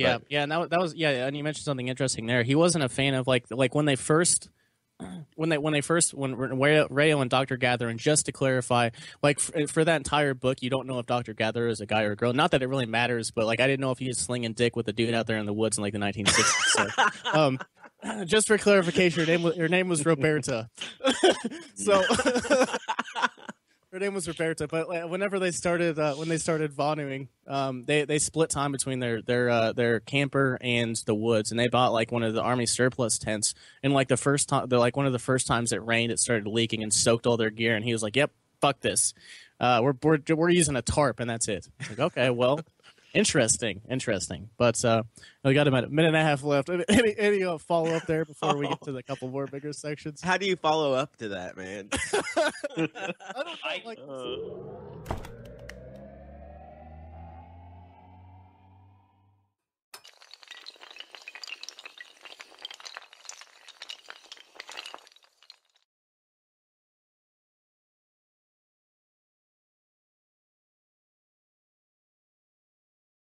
Yeah, but, yeah, and that was yeah, and you mentioned something interesting there. He wasn't a fan of like when Rayo and Dr. Gatherer, and just to clarify, like for that entire book, you don't know if Dr. Gatherer is a guy or a girl. Not that it really matters, but like I didn't know if he was slinging dick with a dude out there in the woods in like the 1960s. So, just for clarification, her name was Roberta. So. Her name was Roberta, but whenever they started Vonuing, they split time between their camper and the woods, and they bought like one of the army surplus tents. And like the first time, one of the first times it rained, it started leaking and soaked all their gear. And he was like, "Yep, fuck this, we're using a tarp, and that's it." Like, okay, well, interesting. But we got about a minute and a half left. Any follow up there before we get to the couple more bigger sections? How do you follow up to that, man? I don't know. Like